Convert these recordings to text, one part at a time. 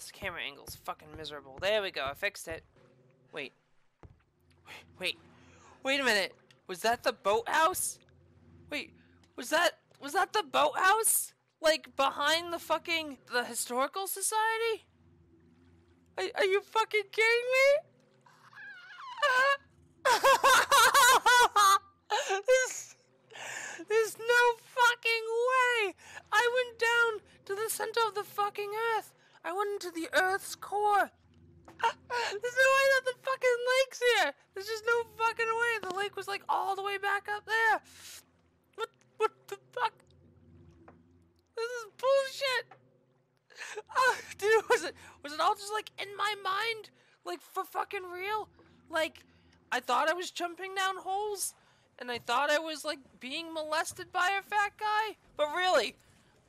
This camera angle's fucking miserable. There we go. I fixed it. Wait. Wait a minute. Was that the boathouse? Wait. Was that the boathouse? Like, behind the fucking... the Historical Society? Are you fucking kidding me? There's no fucking way! I went down to the center of the fucking earth. I went into the earth's core. There's no way that the fucking lake's here. There's just no fucking way. The lake was like all the way back up there. What the fuck? This is bullshit. Oh, dude, was it all just like in my mind? Like for fucking real? Like I thought I was jumping down holes and I thought I was like being molested by a fat guy, but really,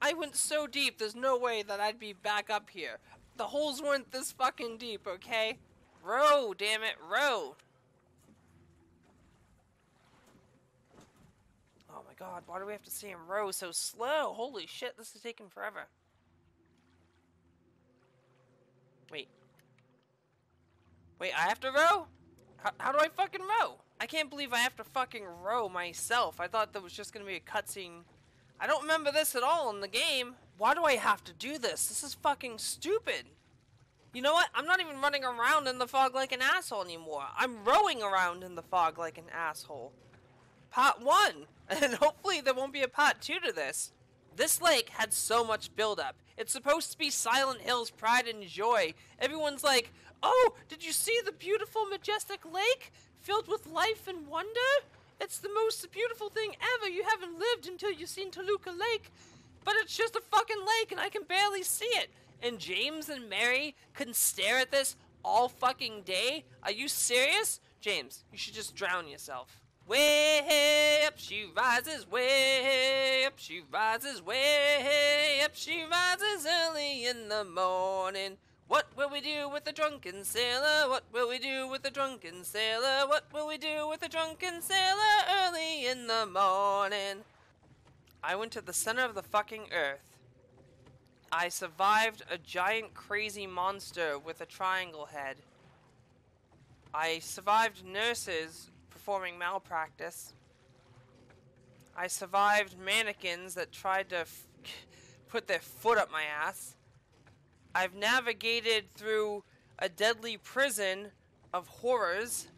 I went so deep, there's no way that I'd be back up here. The holes weren't this fucking deep, okay? Row, damn it, row! Oh my god, why do we have to see him row so slow? Holy shit, this is taking forever. Wait. Wait, I have to row? How do I fucking row? I can't believe I have to fucking row myself. I thought there was just gonna be a cutscene. I don't remember this at all in the game. Why do I have to do this? This is fucking stupid. You know what? I'm not even running around in the fog like an asshole anymore. I'm rowing around in the fog like an asshole. Part 1. And hopefully there won't be a part 2 to this. This lake had so much buildup. It's supposed to be Silent Hills pride and joy. Everyone's like, oh, did you see the beautiful, majestic lake? Filled with life and wonder? It's the most beautiful thing ever. You haven't lived until you've seen Toluca Lake. But it's just a fucking lake and I can barely see it. And James and Mary couldn't stare at this all fucking day? Are you serious? James, you should just drown yourself. Way up she rises, way up she rises, way up she rises early in the morning. What will we do with the drunken sailor? What will we do with the drunken sailor? What will we do with the drunken sailor early in the morning? I went to the center of the fucking earth. I survived a giant crazy monster with a triangle head. I survived nurses performing malpractice. I survived mannequins that tried to put their foot up my ass. I've navigated through a deadly prison of horrors.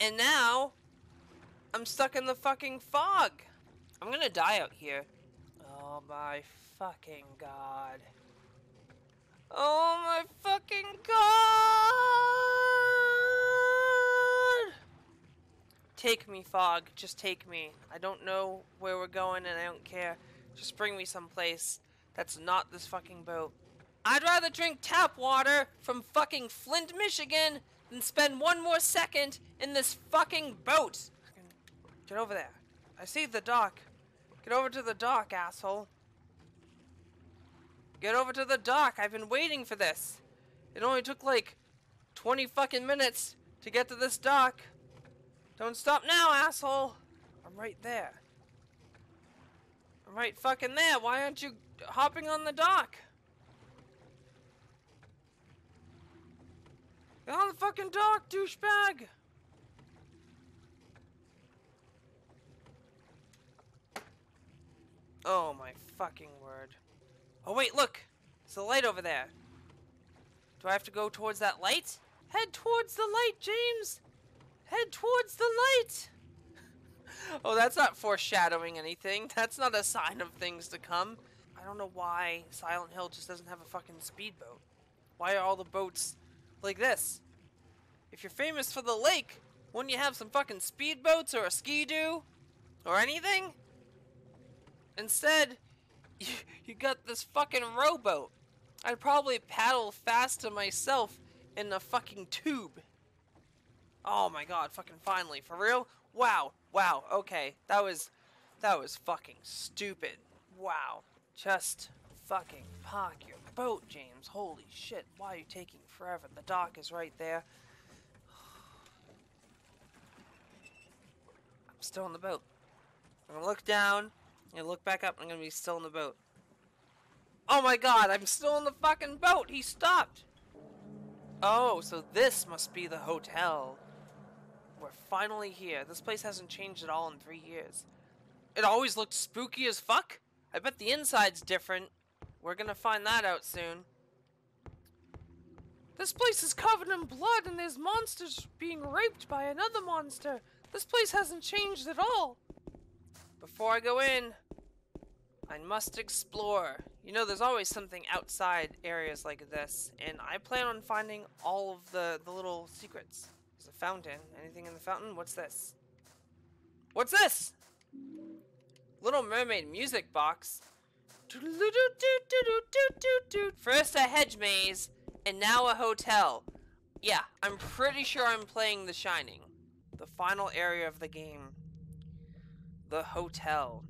And now, I'm stuck in the fucking fog. I'm gonna die out here. Oh my fucking god. Oh my fucking god! Take me, fog. Just take me. I don't know where we're going and I don't care. Just bring me someplace. That's not this fucking boat. I'd rather drink tap water from fucking Flint, Michigan than spend one more second in this fucking boat. Get over there. I see the dock. Get over to the dock, asshole. Get over to the dock. I've been waiting for this. It only took like 20 fucking minutes to get to this dock. Don't stop now, asshole. I'm right there. I'm right fucking there. Why aren't you hopping on the dock? Get on the fucking dock, douchebag! Oh my fucking word. Oh wait, look! There's a light over there. Do I have to go towards that light? Head towards the light, James! Head towards the light! Oh, that's not foreshadowing anything. That's not a sign of things to come. I don't know why Silent Hill just doesn't have a fucking speedboat. Why are all the boats like this? If you're famous for the lake, wouldn't you have some fucking speedboats or a ski-doo? Or anything? Instead, you got this fucking rowboat. I'd probably paddle fast to myself in a fucking tube. Oh my god, fucking finally, for real? Wow, wow, okay, that was fucking stupid. Wow. Just fucking park your boat, James. Holy shit, why are you taking forever? The dock is right there. I'm still in the boat. I'm gonna look down and look back up. I'm gonna be still in the boat. Oh my god, I'm still in the fucking boat! He stopped! Oh, so this must be the hotel. We're finally here. This place hasn't changed at all in 3 years. It always looked spooky as fuck! I bet the inside's different. We're gonna find that out soon. This place is covered in blood and there's monsters being raped by another monster. This place hasn't changed at all. Before I go in, I must explore. You know, there's always something outside areas like this, and I plan on finding all of the little secrets. There's a fountain. Anything in the fountain? What's this? What's this? Little Mermaid music box. First a hedge maze, and now a hotel. Yeah, I'm pretty sure I'm playing The Shining. The final area of the game. The hotel.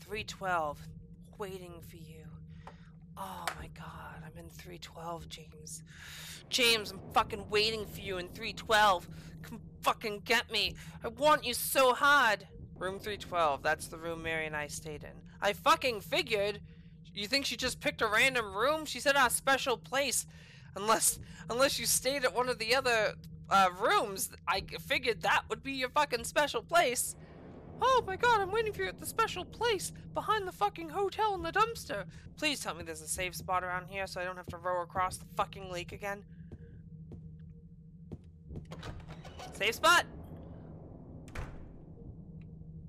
312. Waiting for you. Oh my god, I'm in 312, James. James, I'm fucking waiting for you in 312. Come fucking get me. I want you so hard. Room 312, that's the room Mary and I stayed in. I fucking figured. You think she just picked a random room? She said our special place. Unless you stayed at one of the other rooms, I figured that would be your fucking special place. Oh my god, I'm waiting for you at the special place behind the fucking hotel in the dumpster. Please tell me there's a safe spot around here so I don't have to row across the fucking lake again. Safe spot!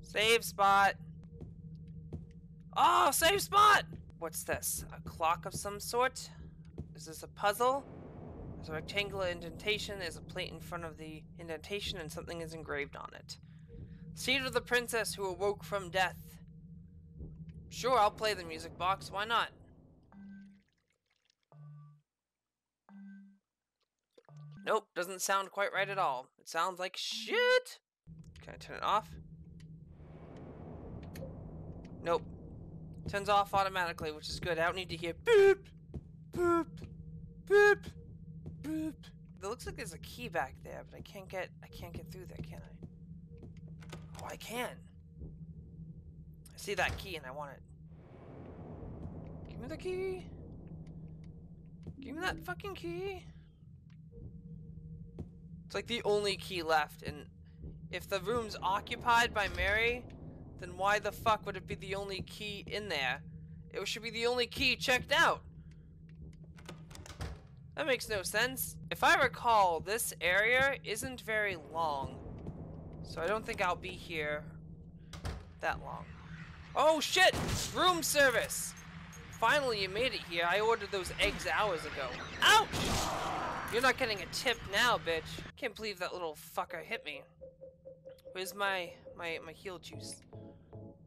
Safe spot! Oh, safe spot! What's this? A clock of some sort? Is this a puzzle? There's a rectangular indentation, there's a plate in front of the indentation, and something is engraved on it. Seat of the princess who awoke from death. Sure, I'll play the music box, why not? Nope, doesn't sound quite right at all. It sounds like shit! Can I turn it off? Nope. Turns off automatically, which is good. I don't need to hear boop, boop, boop, boop. It looks like there's a key back there, but I can't get through there, can I? Oh, I can. I see that key and I want it. Give me the key. Give me that fucking key. It's like the only key left, and if the room's occupied by Mary, then why the fuck would it be the only key in there? It should be the only key checked out. That makes no sense. If I recall, this area isn't very long, so I don't think I'll be here that long. Oh shit! Room service! Finally you made it here. I ordered those eggs hours ago. Ouch! You're not getting a tip now, bitch. Can't believe that little fucker hit me. Where's my heal juice?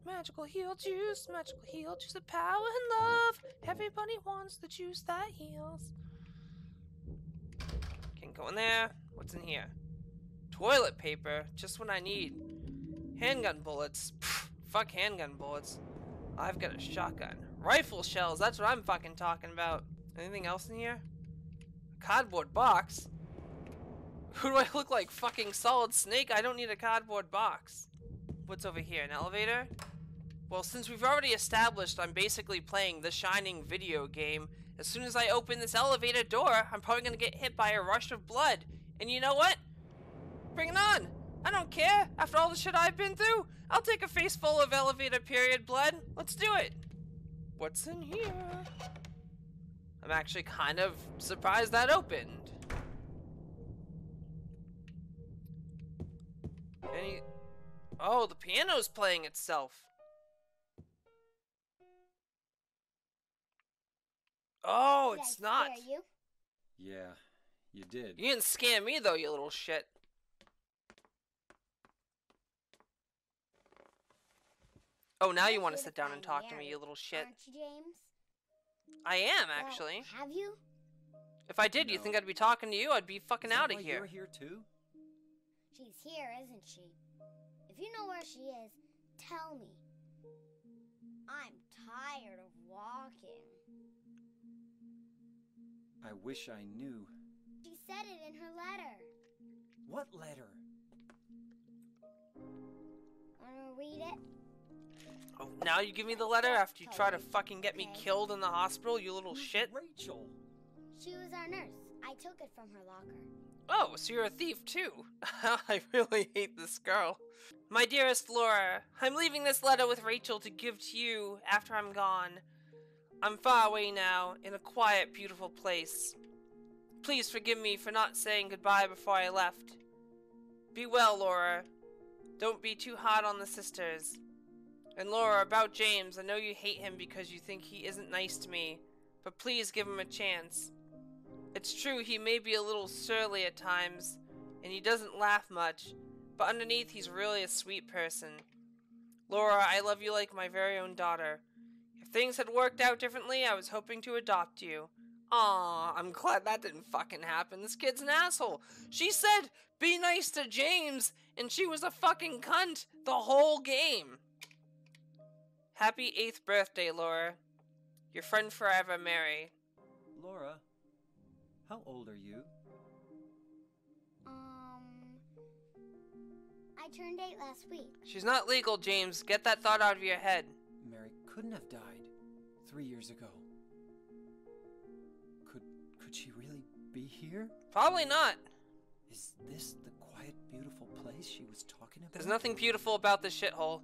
Magical heal juice, magical heal juice of power and love. Everybody wants the juice that heals. Can't go in there. What's in here? Toilet paper, just what I need. Handgun bullets. Pfft, fuck handgun bullets. I've got a shotgun. Rifle shells, that's what I'm fucking talking about. Anything else in here? A cardboard box? Who do I look like? Fucking Solid Snake? I don't need a cardboard box. What's over here? An elevator? Well, since we've already established I'm basically playing The Shining video game, as soon as I open this elevator door, I'm probably gonna get hit by a rush of blood. And you know what? Bring it on! I don't care! After all the shit I've been through, I'll take a face full of elevator period blood. Let's do it! What's in here? I'm actually kind of surprised that opened. Oh, the piano's playing itself. Oh, did it's I not. Scare you? Yeah, you did. You didn't scare me though, you little shit. Oh, now you want to sit down and talk to me, you little shit. Aren't you, James? I am actually. Well, have you? If I did, no. You think I'd be talking to you? I'd be fucking out of here. You're here too. She's here, isn't she? If you know where she is, tell me. I'm tired of walking. I wish I knew. She said it in her letter. What letter? Wanna read it? Oh, now you give me the letter after you try to fucking get me killed in the hospital, you little shit? Rachel. She was our nurse. I took it from her locker. Oh, so you're a thief too. I really hate this girl. My dearest Laura, I'm leaving this letter with Rachel to give to you after I'm gone. I'm far away now, in a quiet, beautiful place. Please forgive me for not saying goodbye before I left. Be well, Laura. Don't be too hard on the sisters. And Laura, about James, I know you hate him because you think he isn't nice to me, but please give him a chance. It's true he may be a little surly at times, and he doesn't laugh much, but underneath he's really a sweet person. Laura, I love you like my very own daughter. If things had worked out differently, I was hoping to adopt you. Aw, I'm glad that didn't fucking happen. This kid's an asshole. She said, be nice to James, and she was a fucking cunt the whole game. Happy 8th birthday, Laura. Your friend forever, Mary. Laura, how old are you? I turned 8 last week. She's not legal, James. Get that thought out of your head. Mary couldn't have died 3 years ago. Could she really be here? Probably not. Is this the quiet, beautiful place she was talking about? There's nothing beautiful about this shithole.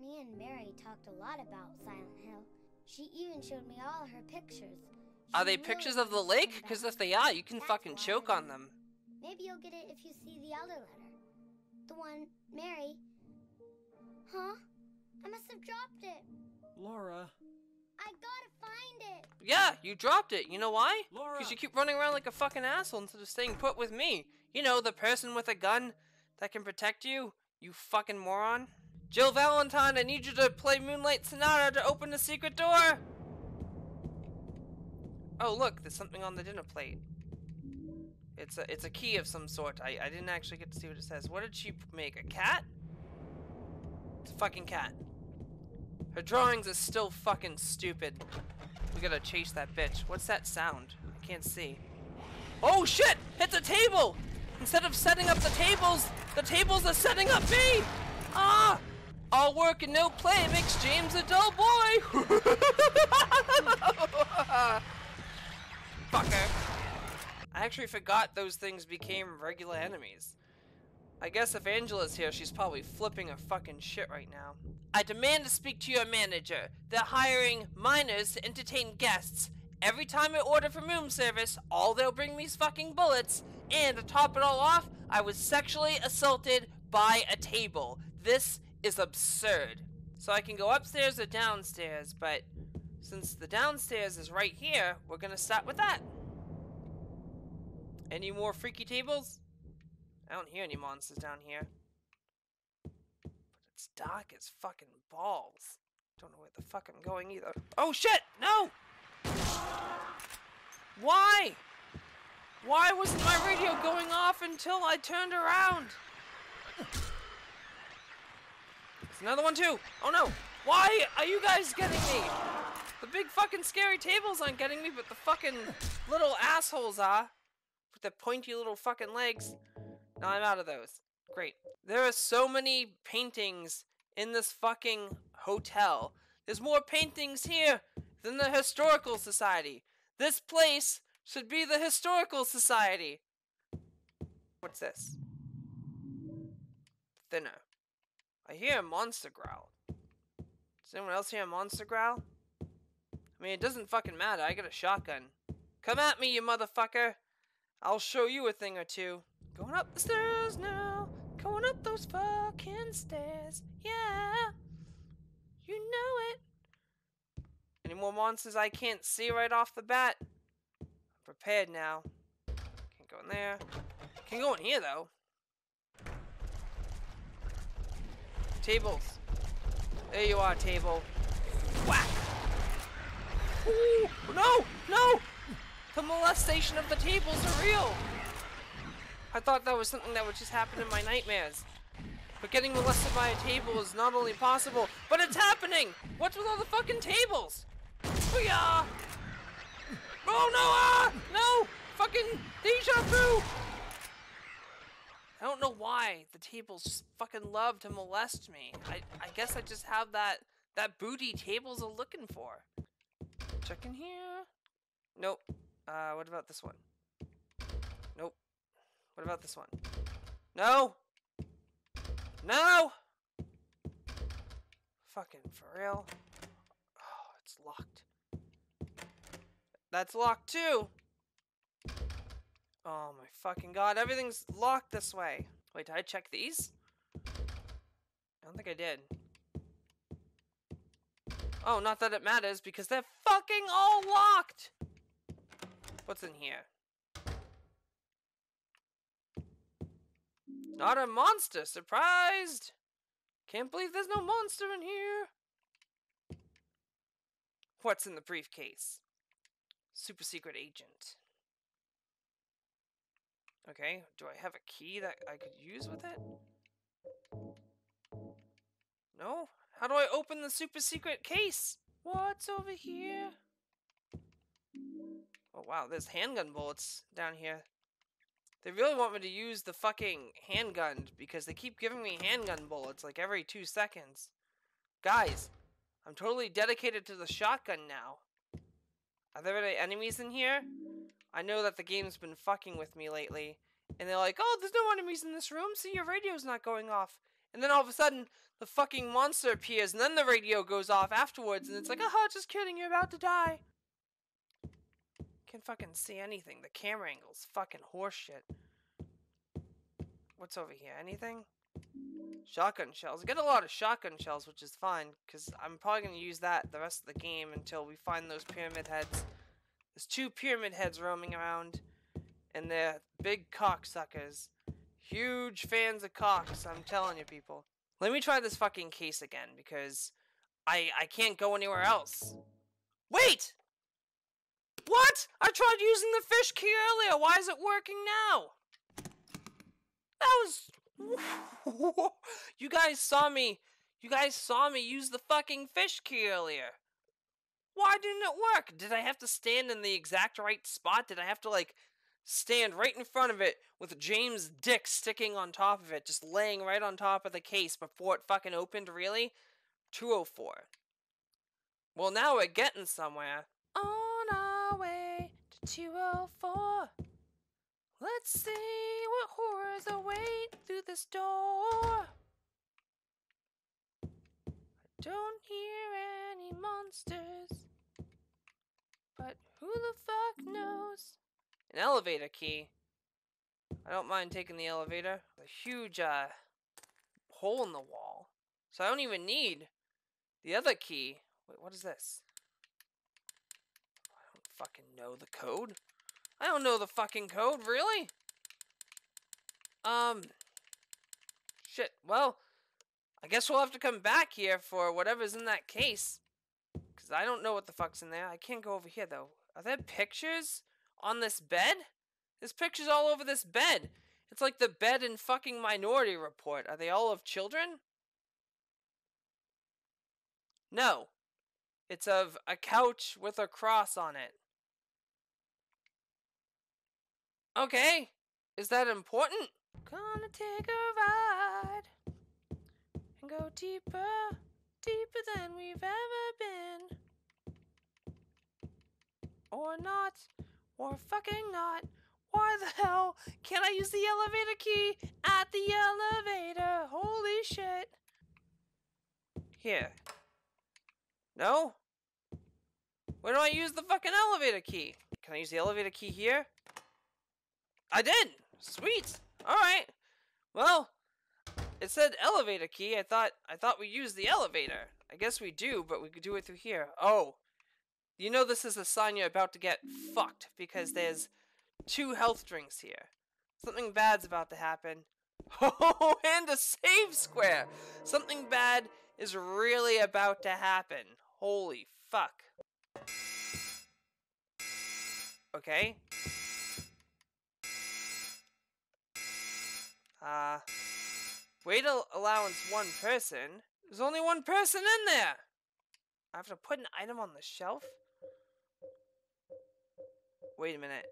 Me and Mary talked a lot about Silent Hill. She even showed me all her pictures. Are they pictures of the lake? Because if they are, you can fucking choke on them. Maybe you'll get it if you see the other letter. The one, Mary. Huh? I must have dropped it. Laura. I gotta find it. Yeah, you dropped it. You know why? Laura. Because you keep running around like a fucking asshole instead of staying put with me. You know, the person with a gun that can protect you, you fucking moron. Jill Valentine, I need you to play Moonlight Sonata to open the secret door. Oh, look, there's something on the dinner plate. It's a key of some sort. I didn't actually get to see what it says. What did she make? A cat? It's a fucking cat. Her drawings are still fucking stupid. We gotta chase that bitch. What's that sound? I can't see. Oh shit! It's a table! Instead of setting up the tables are setting up me! Ah! All work and no play makes James a dull boy! Fucker. I actually forgot those things became regular enemies. I guess if Angela's here, she's probably flipping her fucking shit right now. I demand to speak to your manager. They're hiring minors to entertain guests. Every time I order from room service, all they'll bring me is fucking bullets. And to top it all off, I was sexually assaulted by a table. This is absurd. So I can go upstairs or downstairs, but since the downstairs is right here, we're gonna start with that. Any more freaky tables? I don't hear any monsters down here. But it's dark as fucking balls. Don't know where the fuck I'm going either. Oh shit! No! Why? Why wasn't my radio going off until I turned around? There's another one too! Oh no! Why are you guys getting me? The big fucking scary tables aren't getting me, but the fucking little assholes are. With their pointy little fucking legs. Now I'm out of those. Great. There are so many paintings in this fucking hotel. There's more paintings here than the Historical Society. This place should be the Historical Society. What's this? Thinner. I hear a monster growl. Does anyone else hear a monster growl? I mean, it doesn't fucking matter. I got a shotgun. Come at me, you motherfucker. I'll show you a thing or two. Going up the stairs now, going up those fucking stairs, yeah, you know it. Any more monsters I can't see right off the bat? I'm prepared now. Can't go in there. Can't go in here though. Tables. There you are, table. Whack! Ooh, no, no! The molestation of the tables are real! I thought that was something that would just happen in my nightmares. But getting molested by a table is not only possible, but it's happening! What's with all the fucking tables? Booyah! Oh no! Ah! No! Fucking deja vu! I don't know why the tables just fucking love to molest me. I guess I just have that booty tables are looking for. Check in here. Nope. What about this one? Nope. What about this one? No! No! Fucking for real. Oh, it's locked. That's locked too! Oh my fucking god, everything's locked this way. Wait, did I check these? I don't think I did. Oh, not that it matters because they're fucking all locked! What's in here? Not a monster! Surprised! Can't believe there's no monster in here! What's in the briefcase? Super secret agent. Okay, do I have a key that I could use with it? No? How do I open the super secret case? What's over here? Oh wow, there's handgun bullets down here. They really want me to use the fucking handgun because they keep giving me handgun bullets like every 2 seconds. Guys, I'm totally dedicated to the shotgun now. Are there any enemies in here? I know that the game's been fucking with me lately, and they're like, oh, there's no enemies in this room, so your radio's not going off. And then all of a sudden, the fucking monster appears, and then the radio goes off afterwards, and it's like, aha, just kidding, you're about to die. Can't fucking see anything. The camera angle's fucking horseshit. What's over here? Anything? Shotgun shells. I get a lot of shotgun shells, which is fine, because I'm probably going to use that the rest of the game until we find those pyramid heads. There's 2 pyramid heads roaming around, and they're big cocksuckers. Huge fans of cocks, I'm telling you, people. Let me try this fucking case again, because I can't go anywhere else. Wait! What? I tried using the fish key earlier, why is it working now? That was... You guys saw me use the fucking fish key earlier. Why didn't it work? Did I have to stand in the exact right spot? Did I have to, like, stand right in front of it with James' dick sticking on top of it, just laying right on top of the case before it fucking opened, really? 204. Well, now we're getting somewhere. On our way to 204. Let's see what horrors await through this door. I don't hear any monsters, but who the fuck knows? An elevator key. I don't mind taking the elevator. There's a huge hole in the wall, so I don't even need the other key. Wait, what is this? I don't fucking know the code. I don't know the fucking code, really? Shit, well, I guess we'll have to come back here for whatever's in that case. Because I don't know what the fuck's in there. I can't go over here, though. Are there pictures on this bed? There's pictures all over this bed. It's like the bed in fucking Minority Report. Are they all of children? No. It's of a couch with a cross on it. Okay, is that important? Gonna take a ride and go deeper, deeper than we've ever been. Or not, or fucking not. Why the hell can't I use the elevator key at the elevator? Holy shit. Here. No? Where do I use the fucking elevator key? Can I use the elevator key here? I did! Sweet! Alright. Well, it said elevator key. I thought we used the elevator. I guess we do, but we could do it through here. Oh. You know this is a sign you're about to get fucked, because there's 2 health drinks here. Something bad's about to happen. Oh, and a save square! Something bad is really about to happen. Holy fuck. Okay. Weight allowance 1 person? There's only 1 person in there! I have to put an item on the shelf? Wait a minute.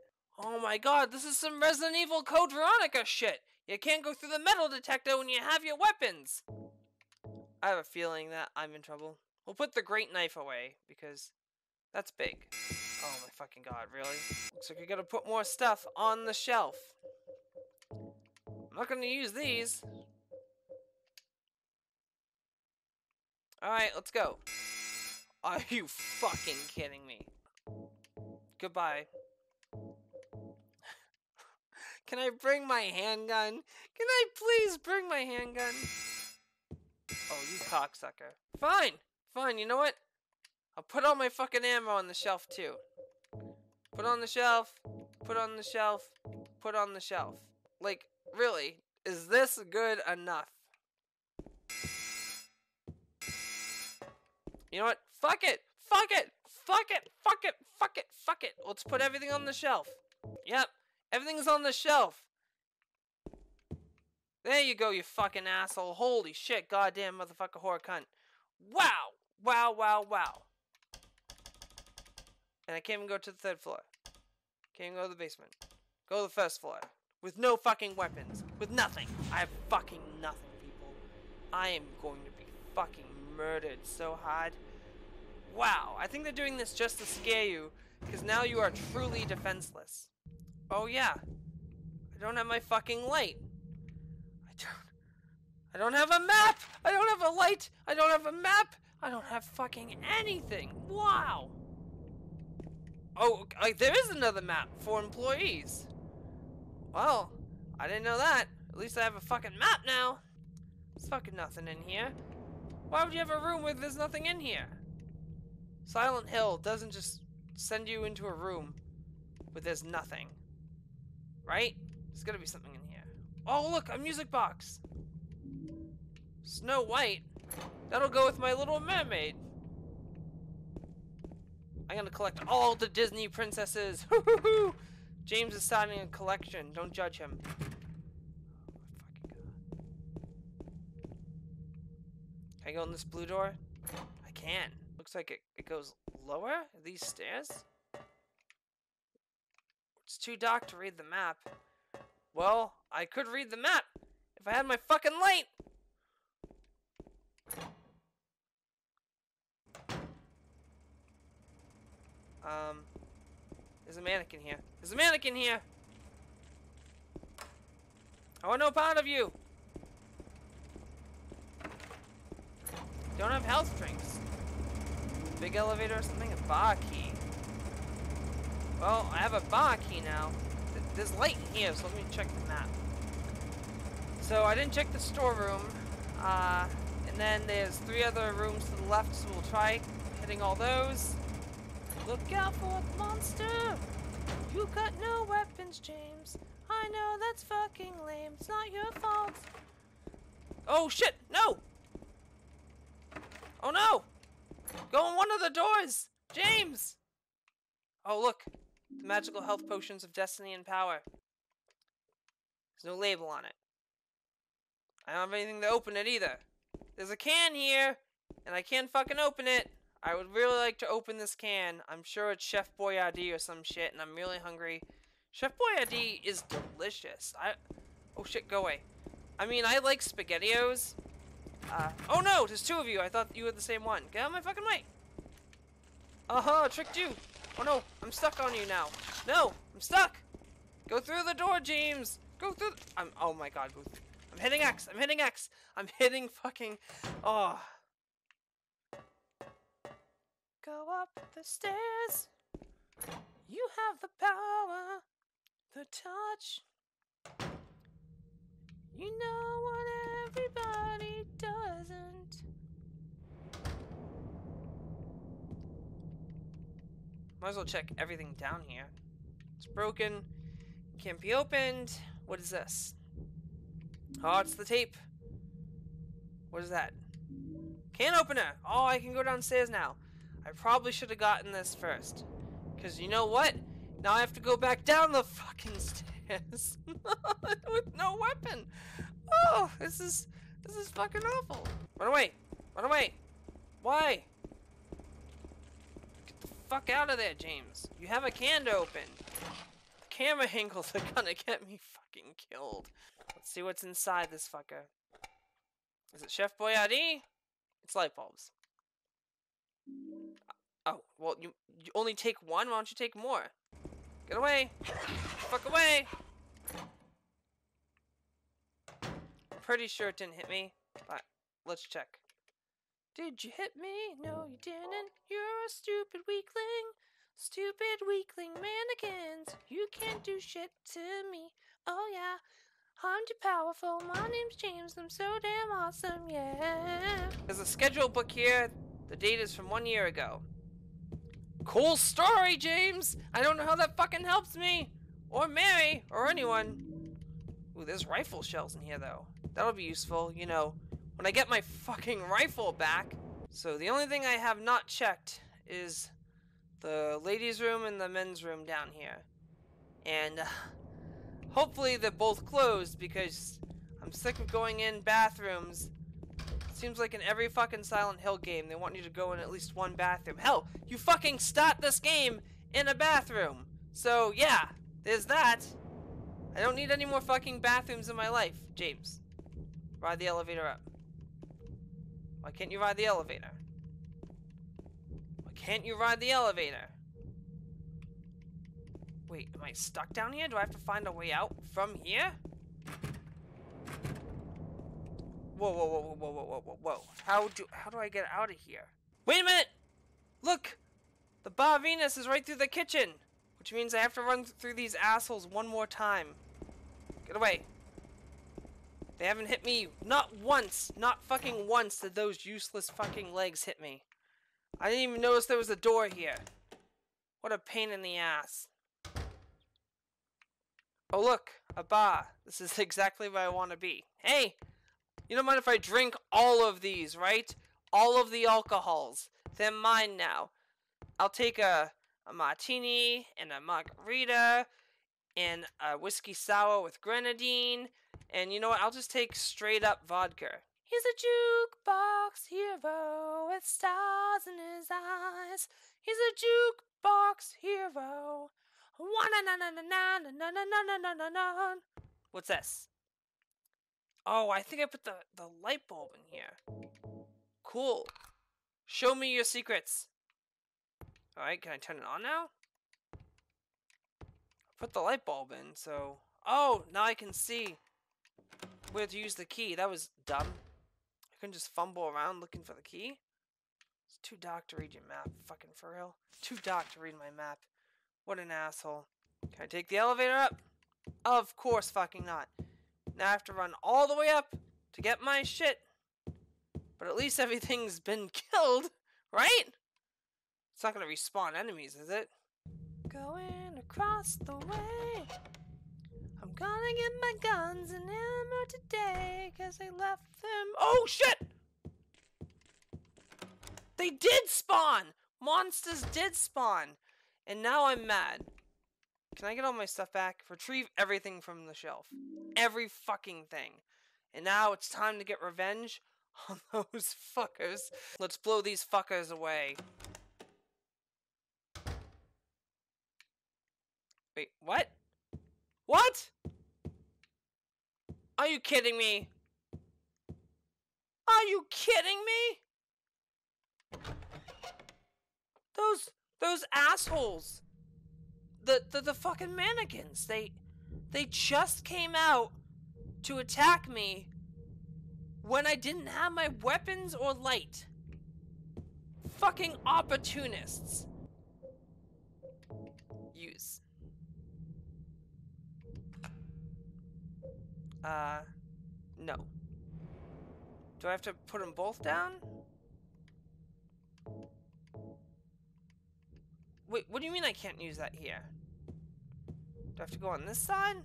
Oh my god, this is some Resident Evil Code Veronica shit! You can't go through the metal detector when you have your weapons! I have a feeling that I'm in trouble. We'll put the great knife away, because that's big. Oh my fucking god, really? Looks like I gotta put more stuff on the shelf. I'm not gonna use these. Alright, let's go. Are you fucking kidding me? Goodbye. Can I bring my handgun? Can I please bring my handgun? Oh, you cocksucker. Fine! Fine, you know what? I'll put all my fucking ammo on the shelf, too. Put on the shelf. Put on the shelf. Put on the shelf. Like, really? Is this good enough? You know what? Fuck it! Fuck it! Fuck it! Fuck it! Fuck it! Fuck it! Let's put everything on the shelf. Yep. Everything's on the shelf. There you go, you fucking asshole. Holy shit, goddamn motherfucker whore cunt. Wow! Wow, wow, wow. And I can't even go to the third floor. Can't even go to the basement. Go to the first floor. With no fucking weapons. With nothing. I have fucking nothing, people. I am going to be fucking murdered so hard. Wow. I think they're doing this just to scare you, because now you are truly defenseless. Oh yeah. I don't have my fucking light. I don't have a map! I don't have a light! I don't have a map! I don't have fucking anything! Wow! Oh, there is another map for employees! Well, I didn't know that. At least I have a fucking map now! There's fucking nothing in here. Why would you have a room where there's nothing in here? Silent Hill doesn't just send you into a room where there's nothing. Right? There's gotta be something in here. Oh look, a music box! Snow White? That'll go with My Little Mermaid. I'm gonna collect all the Disney princesses. Hoo-hoo-hoo! James is starting a collection. Don't judge him. Oh, my fucking god. Can I go in this blue door? I can. Looks like it goes lower? These stairs? It's too dark to read the map. Well, I could read the map if I had my fucking light. There's a mannequin here. There's a mannequin here! I want no part of you! Don't have health drinks. Big elevator or something? A bar key. Well, I have a bar key now. There's light in here, so let me check the map. So, I didn't check the storeroom. And then there's 3 other rooms to the left, so we'll try hitting all those. Look out for the monster! You got no weapons, James. I know that's fucking lame. It's not your fault. Oh shit! No! Oh no! Go in one of the doors! James! Oh look. The magical health potions of destiny and power. There's no label on it. I don't have anything to open it either. There's a can here, and I can't fucking open it. I would really like to open this can. I'm sure it's Chef Boyardee or some shit, and I'm really hungry. Chef Boyardee is delicious. Oh shit, go away. I mean, I like SpaghettiOs. Oh no, there's 2 of you. I thought you were the same one. Get out of my fucking way. Uh-huh, tricked you. Oh no, I'm stuck on you now. No, I'm stuck. Go through the door, James. Go through. Oh my god, go through. I'm hitting X. I'm hitting X. I'm hitting fucking. Oh. Go up the stairs. You have the power, the touch. You know what everybody doesn't. Might as well check everything down here. It's broken. Can't be opened. What is this? Oh, it's the tape. What is that? Can opener. Oh, I can go downstairs now. I probably should have gotten this first. Because you know what? Now I have to go back down the fucking stairs. With no weapon. Oh, this is fucking awful. Run away. Run away. Why? Get the fuck out of there, James. You have a can to open. The camera angles are gonna get me fucking killed. Let's see what's inside this fucker. Is it Chef Boyardee? It's light bulbs. Oh, well, you only take one? Why don't you take more? Get away! Fuck away! Pretty sure it didn't hit me, but let's check. Did you hit me? No, you didn't. You're a stupid weakling. Stupid weakling mannequins. You can't do shit to me. Oh, yeah. I'm too powerful. My name's James. I'm so damn awesome, yeah. There's a schedule book here. The date is from 1 year ago. Cool story, James! I don't know how that fucking helps me! Or Mary! Or anyone! Ooh, there's rifle shells in here, though. That'll be useful, you know, when I get my fucking rifle back. So the only thing I have not checked is the ladies' room and the men's room down here. And hopefully they're both closed, because I'm sick of going in bathrooms. Seems like in every fucking Silent Hill game, they want you to go in at least one bathroom. Hell, you fucking start this game in a bathroom. So, yeah, there's that. I don't need any more fucking bathrooms in my life, James. Ride the elevator up. Why can't you ride the elevator? Why can't you ride the elevator? Wait, am I stuck down here? Do I have to find a way out from here? Whoa, whoa, whoa, whoa, whoa, whoa, whoa, whoa. How do I get out of here? Wait a minute! Look! The Bar Venus is right through the kitchen! Which means I have to run through these assholes one more time. Get away. They haven't hit me. Not once. Not fucking once did those useless fucking legs hit me. I didn't even notice there was a door here. What a pain in the ass. Oh look, a bar. This is exactly where I want to be. Hey! You don't mind if I drink all of these, right? All of the alcohols. They're mine now. I'll take a martini and a margarita and a whiskey sour with grenadine. And you know what? I'll just take straight up vodka. He's a jukebox hero with stars in his eyes. He's a jukebox hero. What's this? Oh, I think I put the light bulb in here. Cool. Show me your secrets. Alright, can I turn it on now? Put the light bulb in, so... Oh, now I can see where to use the key. That was dumb. I couldn't just fumble around looking for the key. It's too dark to read your map, fucking for real. Too dark to read my map. What an asshole. Can I take the elevator up? Of course fucking not. Now I have to run all the way up to get my shit. But at least everything's been killed, right? It's not gonna respawn enemies, is it? Going across the way. I'm gonna get my guns and ammo today, 'cause I left them. Oh shit! They did spawn! Monsters did spawn! And now I'm mad. Can I get all my stuff back? Retrieve everything from the shelf. Every fucking thing. And now it's time to get revenge on those fuckers. Let's blow these fuckers away. Wait, what? What? Are you kidding me? Are you kidding me? Those assholes. The fucking mannequins, they just came out to attack me when I didn't have my weapons or light. Fucking opportunists. Use. No. Do I have to put them both down? Wait, what do you mean I can't use that here? Do I have to go on this side?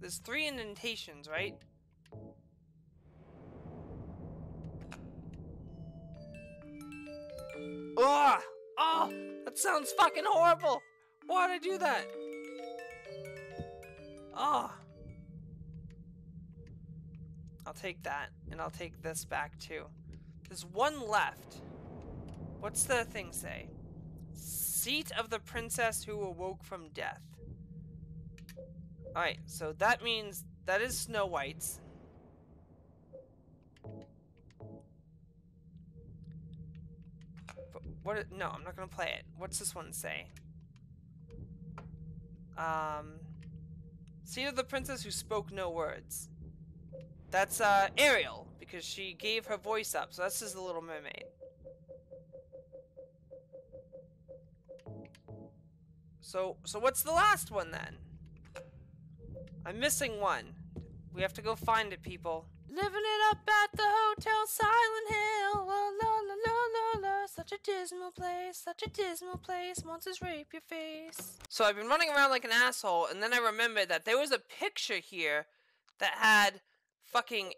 There's 3 indentations, right? Ugh! Oh! That sounds fucking horrible! Why'd I do that? Oh! I'll take that, and I'll take this back too. There's one left. What's the thing say? Seat of the princess who awoke from death. Alright, so that means that is Snow White's. But what? No, I'm not going to play it. What's this one say? Seat of the princess who spoke no words. That's Ariel, because she gave her voice up. So that's just the Little Mermaid. So what's the last one then? I'm missing one. We have to go find it, people. Living it up at the Hotel Silent Hill. La la la la la la. Such a dismal place. Such a dismal place. Monsters rape your face. So I've been running around like an asshole, and then I remembered that there was a picture here that had fucking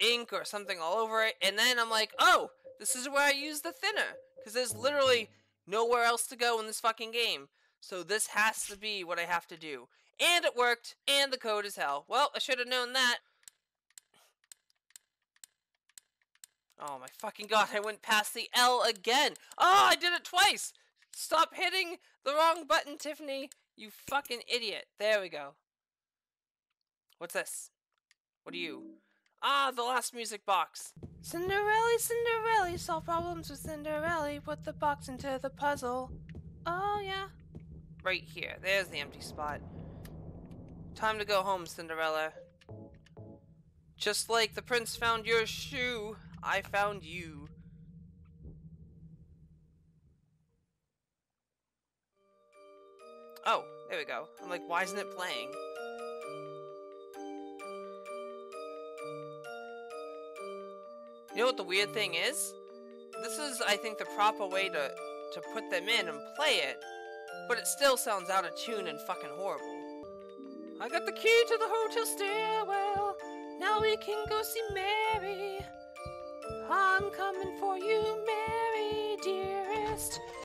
ink or something all over it, and then I'm like, oh, this is where I use the thinner, because there's literally nowhere else to go in this fucking game. So this has to be what I have to do. And it worked, and the code is hell. Well, I should have known that. Oh my fucking god, I went past the L again. Oh, I did it twice! Stop hitting the wrong button, Tiffany, you fucking idiot. There we go. What's this? What are you? Ah, the last music box. Cinderella, Cinderella, solve problems with Cinderella. Put the box into the puzzle. Oh, yeah. Right here. There's the empty spot. Time to go home, Cinderella. Just like the prince found your shoe, I found you. Oh, there we go. I'm like, why isn't it playing? You know what the weird thing is? This is, I think, the proper way to put them in and play it. But it still sounds out of tune and fucking horrible. I got the key to the hotel stairwell. Now we can go see Mary. I'm coming for you, Mary, dearest.